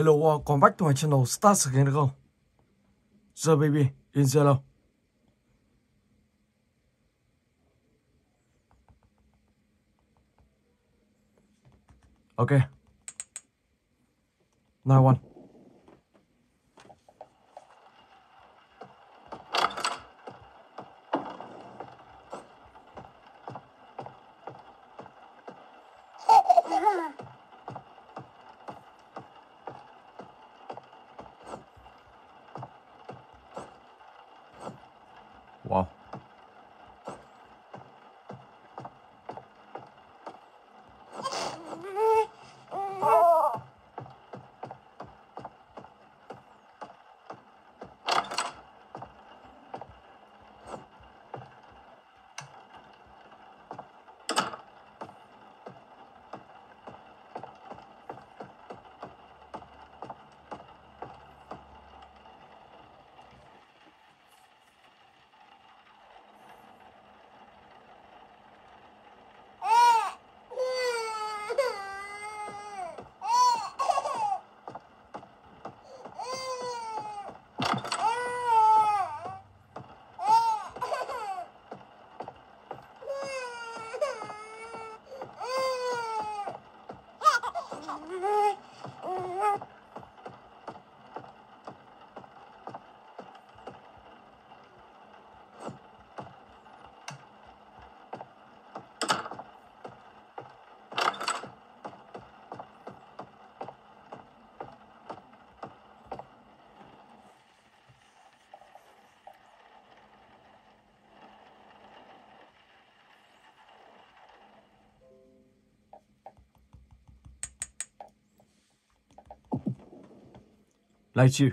Hello, welcome back to my channel. Start again, được không? The Baby In Yellow. Ok. Now one. Wow. Like you.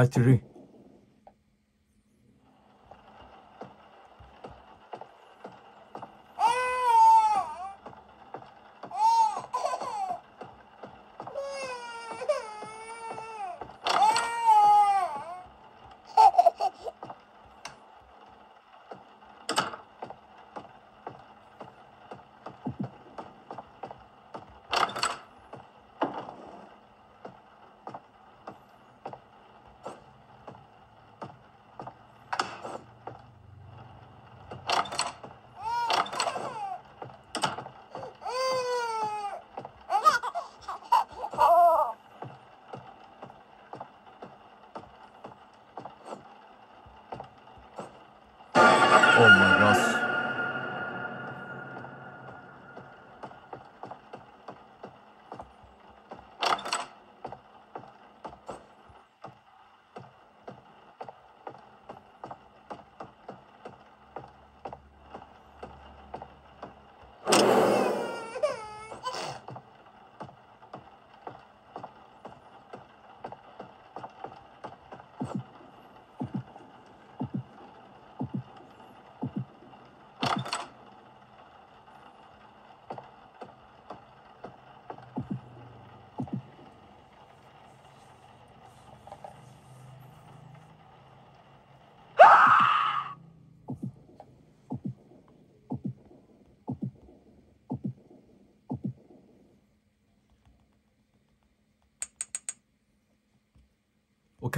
Light tree.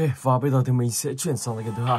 Ok, và bây giờ thì mình sẽ chuyển sang cái thứ hai.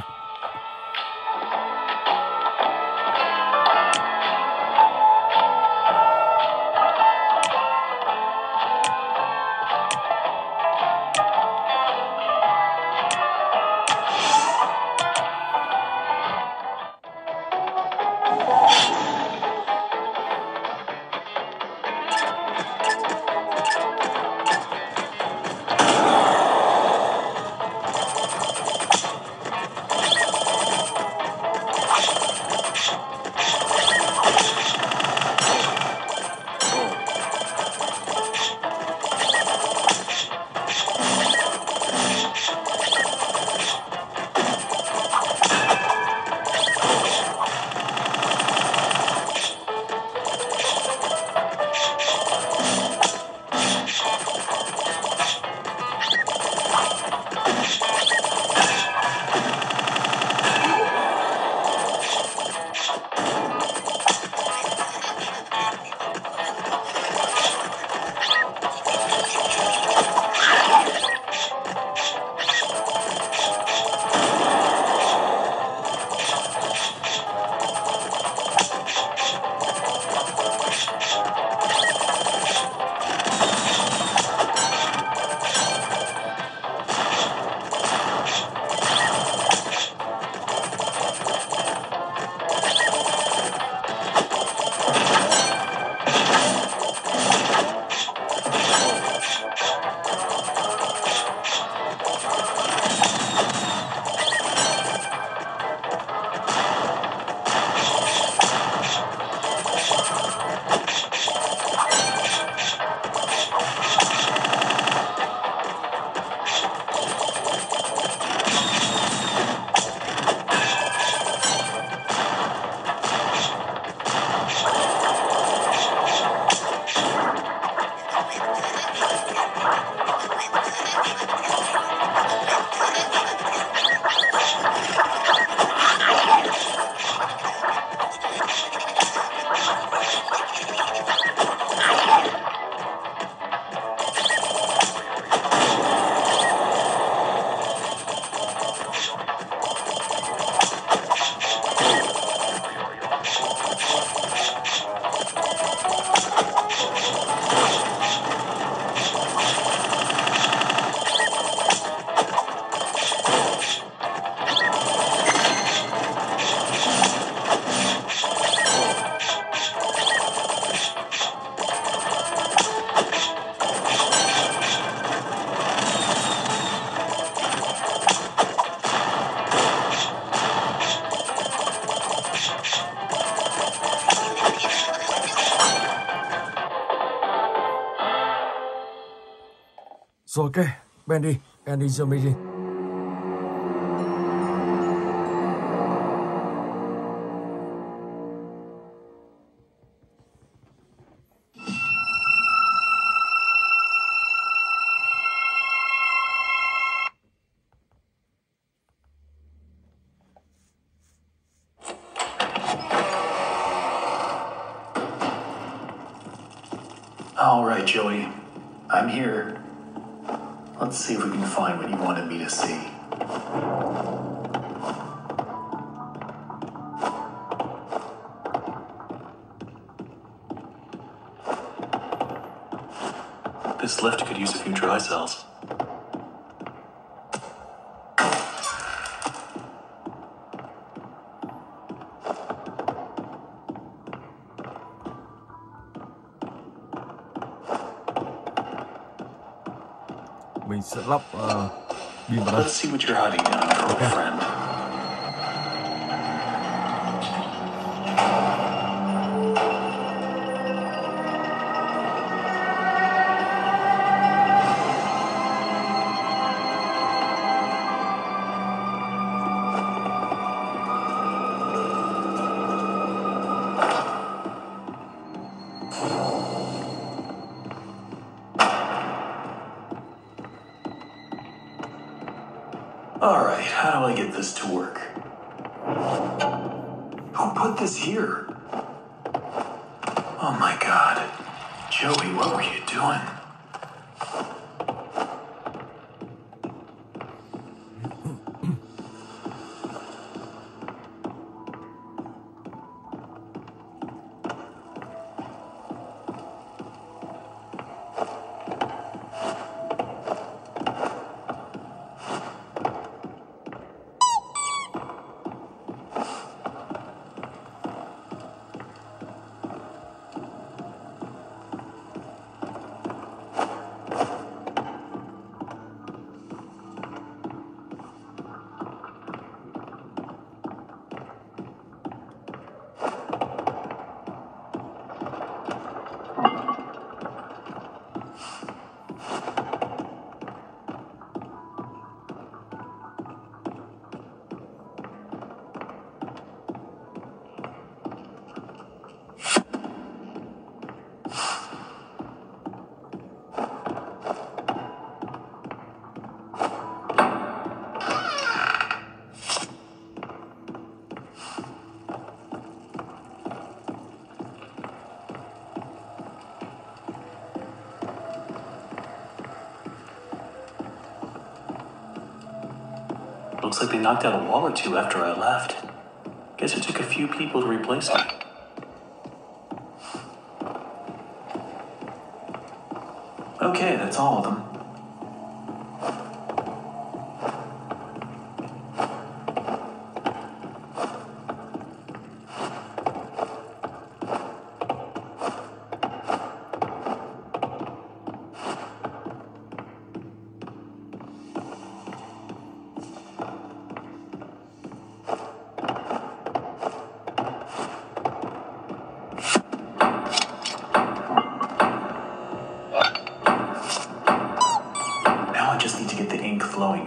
Rồi ok, Bendy and the Ink Machine. All right, Joey, I'm here. Let's see if we can find what you wanted me to see. This lift could use a few dry cells. Let's see what you're hiding down there, old friend. Alright, how do I get this to work? Who put this here? Oh my god. Joey, what were you doing? Looks like they knocked out a wall or two after I left. Guess it took a few people to replace me. Okay, that's all of them.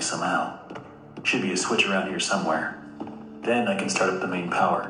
Somehow. Should be a switch around here somewhere. Then I can start up the main power.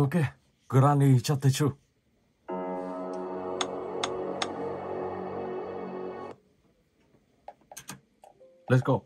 Okay, Granny Chapter Two. Let's go.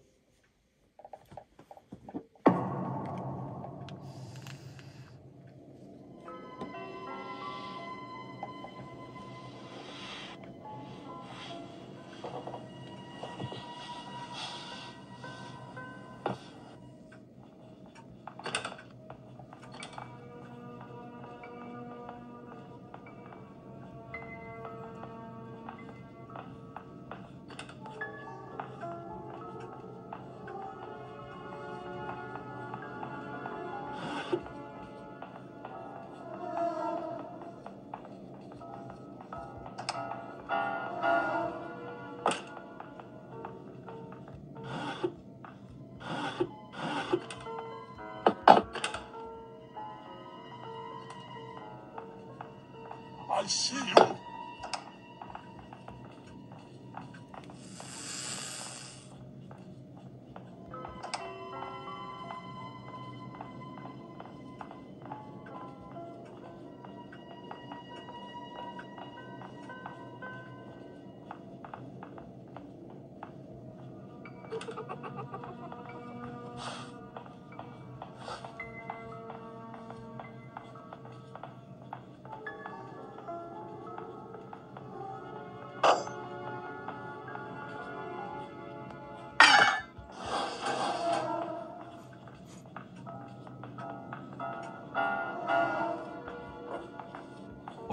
I see you.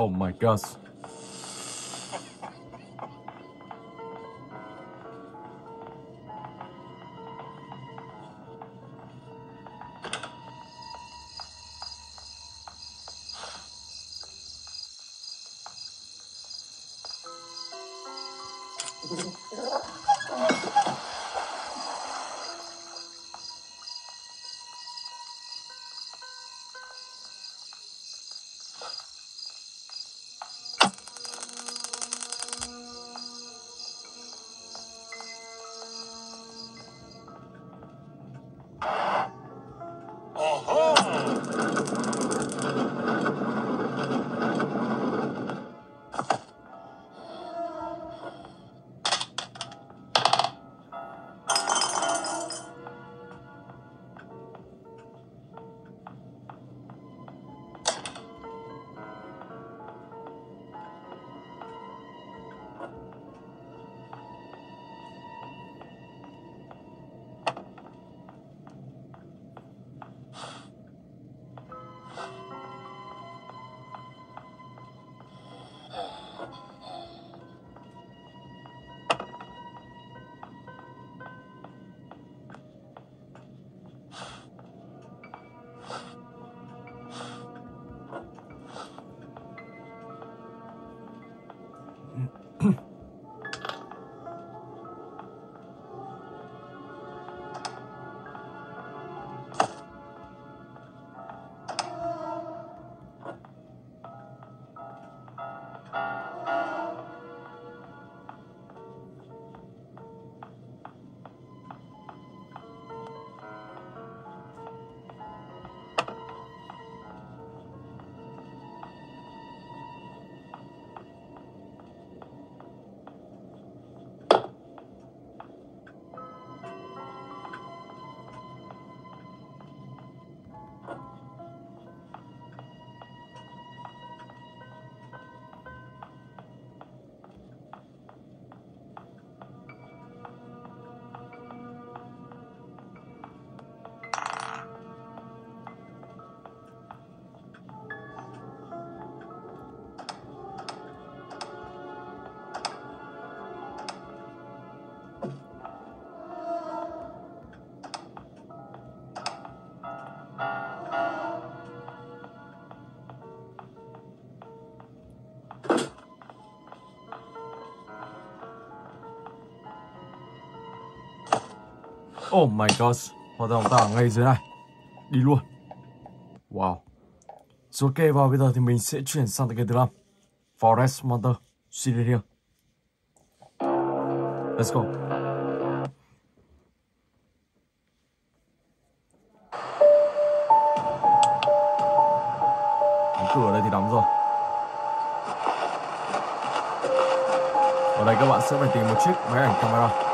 Oh my gosh. Oh my gosh, họ ta ở ngay dưới này. Đi luôn. Wow. Rồi ok, và bây giờ thì mình sẽ chuyển sang tựa game thứ 5, Forest Monster Series. Let's go. Cánh cửa ở đây thì đóng rồi. Ở đây các bạn sẽ phải tìm một chiếc máy ảnh camera.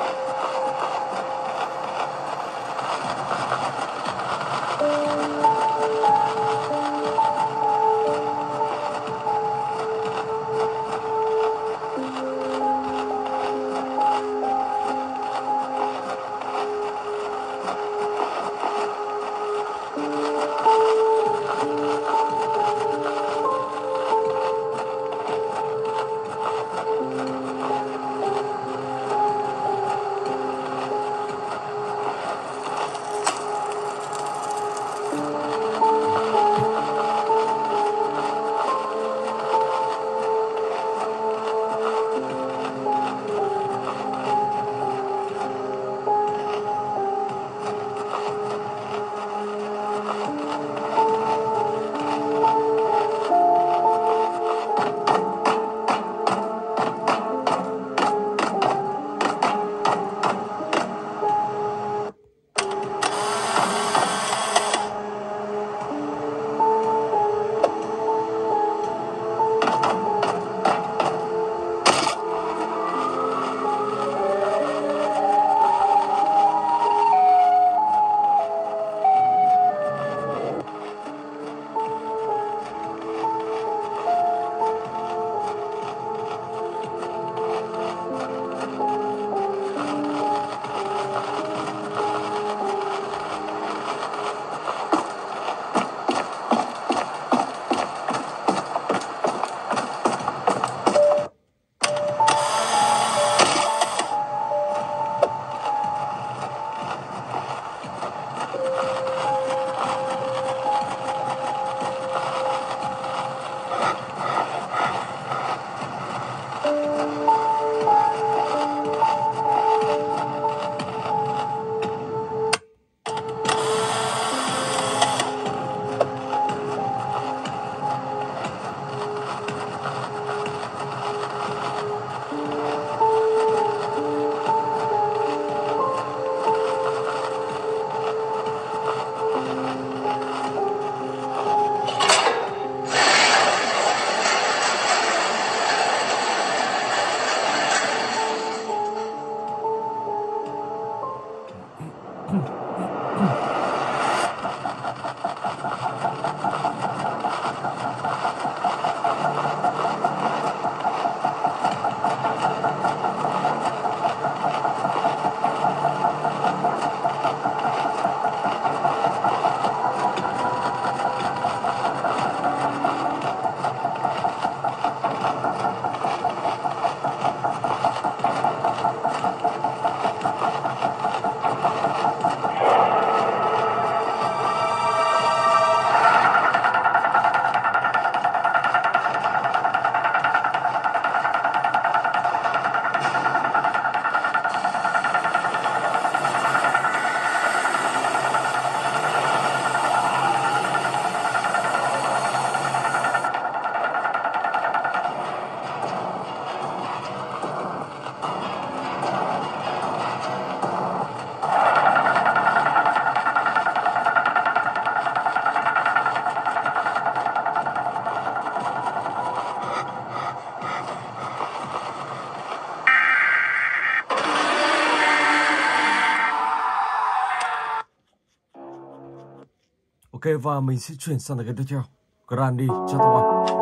Ok, và mình sẽ chuyển sang cái tiếp theo, Granny Chapter One.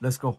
Let's go.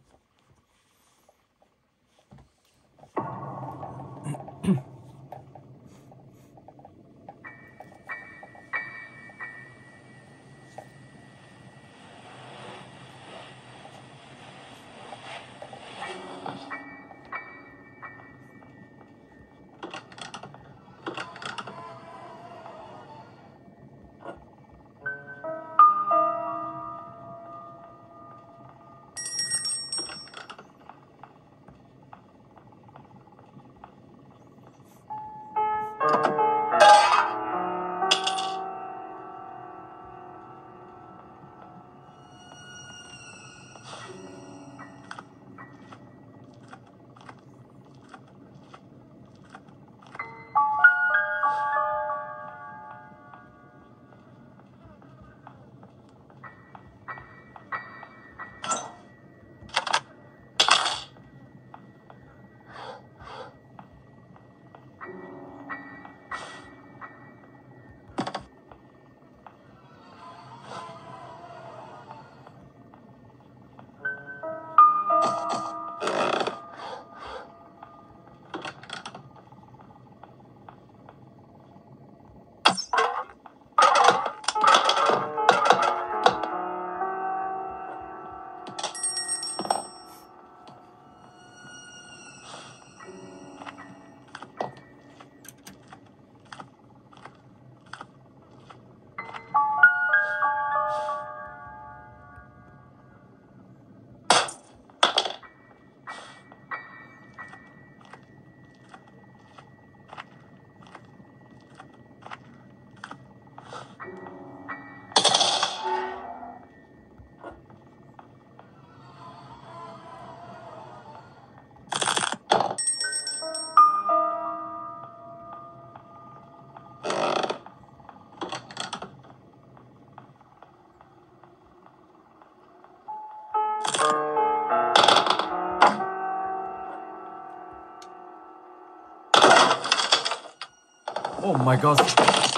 Oh my god,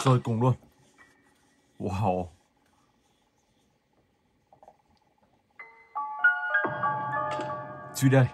rơi cùng luôn. Wow. Suy đây.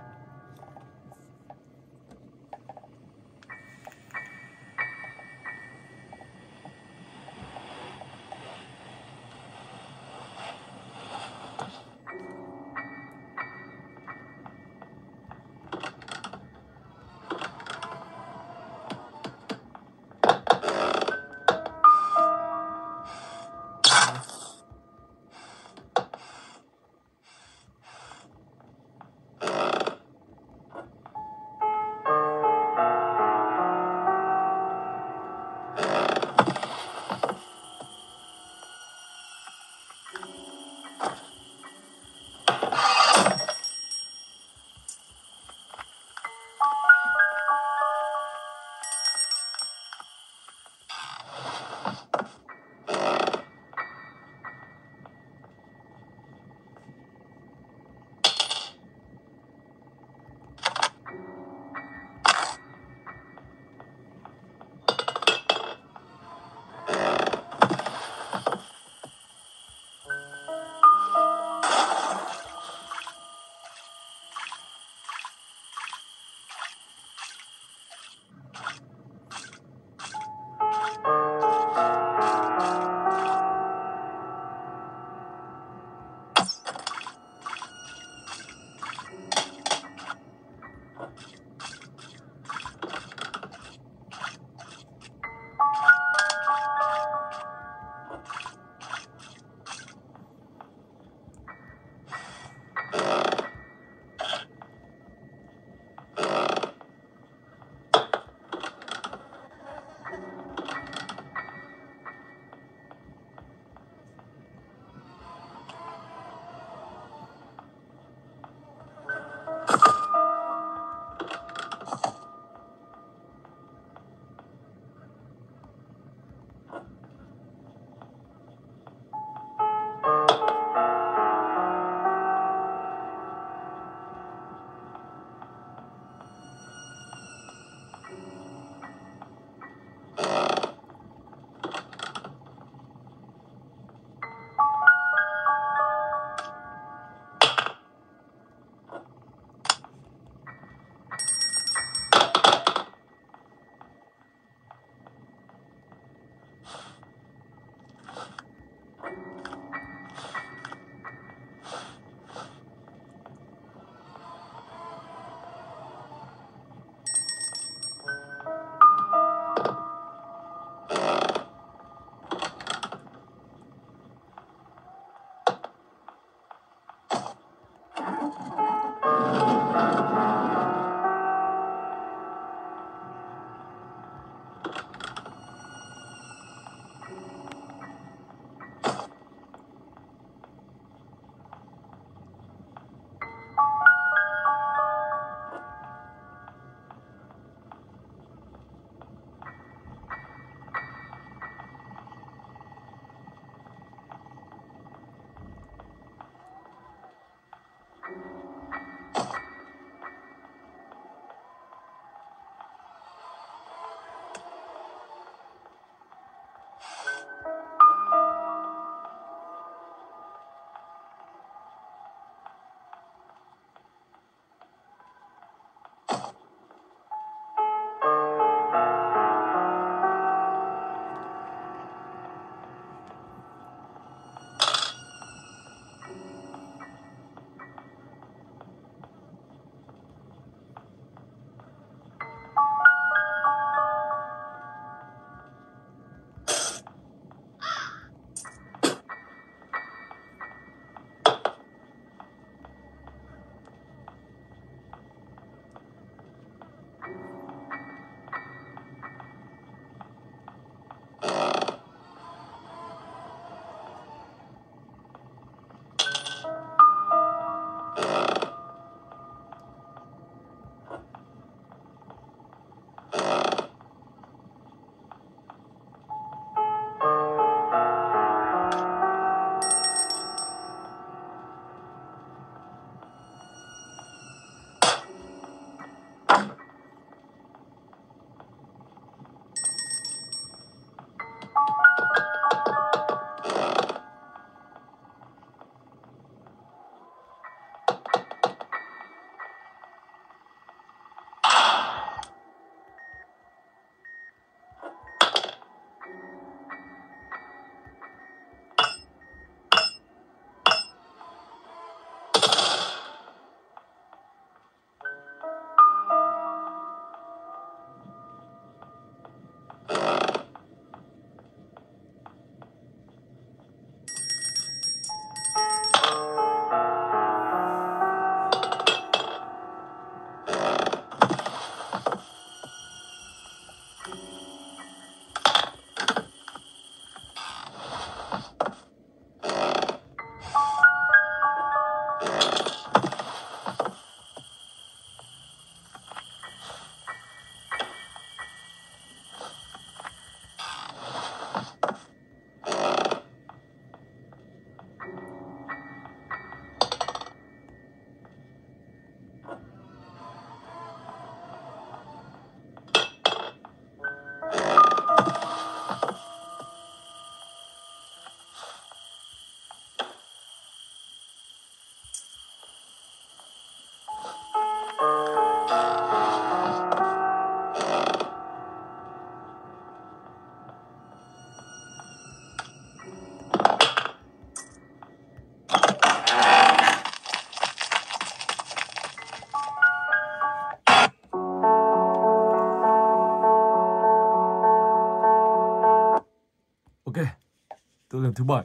Program thứ 7,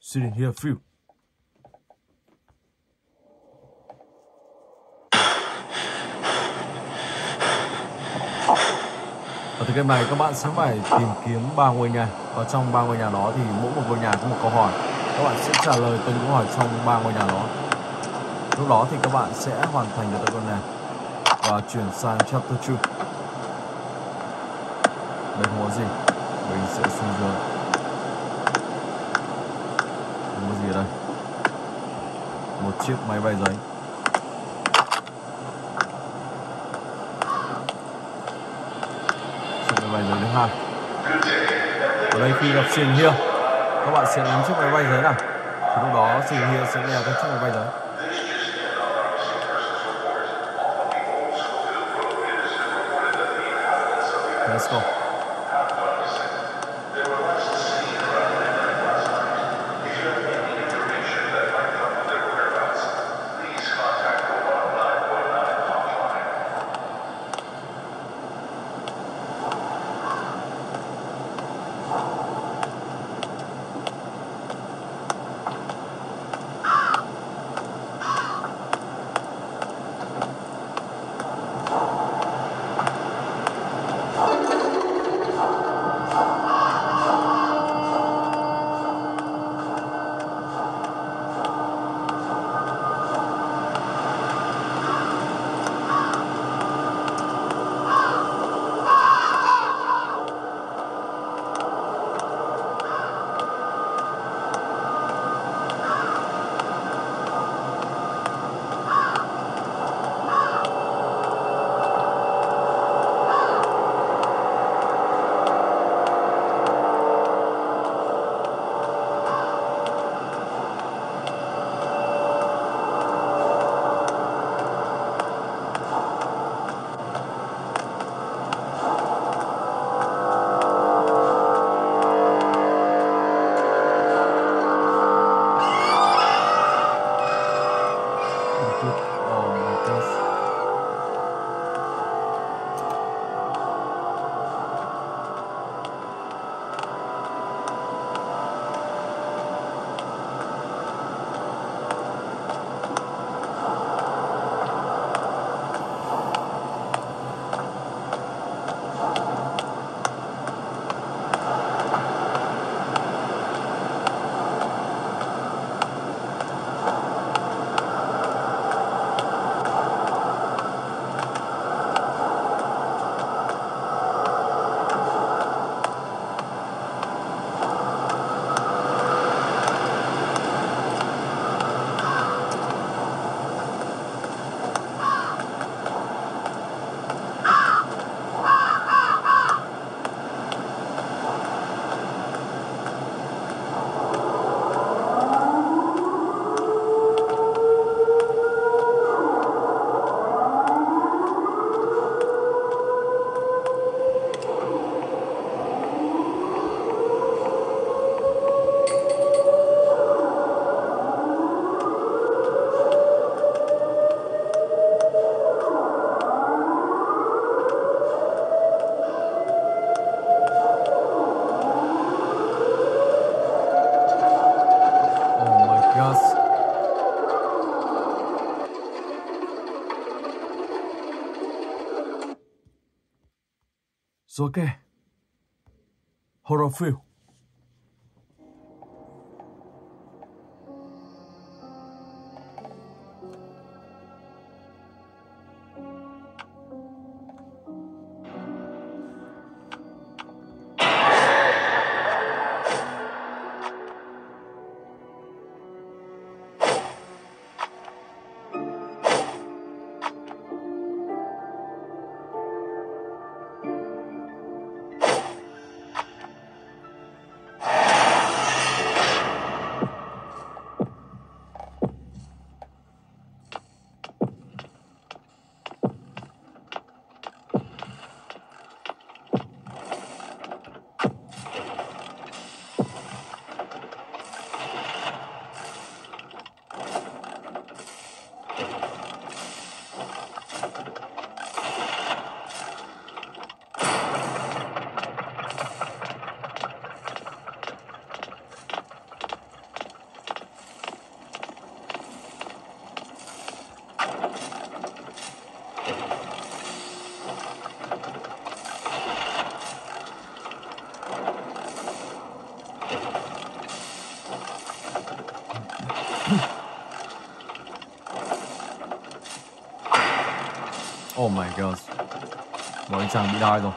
sitting here for you. Ở từ game này các bạn sẽ phải tìm kiếm 3 ngôi nhà, và trong 3 ngôi nhà đó thì mỗi một ngôi nhà có một câu hỏi. Các bạn sẽ trả lời từng câu hỏi trong 3 ngôi nhà đó. Lúc đó thì các bạn sẽ hoàn thành được con này và chuyển sang chapter 2. Đây không có gì, mình sẽ xuống dưới. Gì đây? Một chiếc máy bay giấy. Chiếc máy bay giấy thứ hai. Ở đây khi gặp Shin Hia, các bạn sẽ nắm chiếc máy bay giấy này. Thì lúc đó Shin Hia sẽ nghe các chiếc máy bay giấy. Let's go. It's okay. How do I feel? Oh my god,我一枪没打到。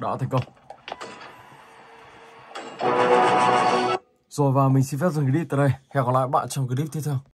Đã thành công rồi và mình xin phép dừng clip tại đây. Hẹn gặp lại các bạn trong clip tiếp theo.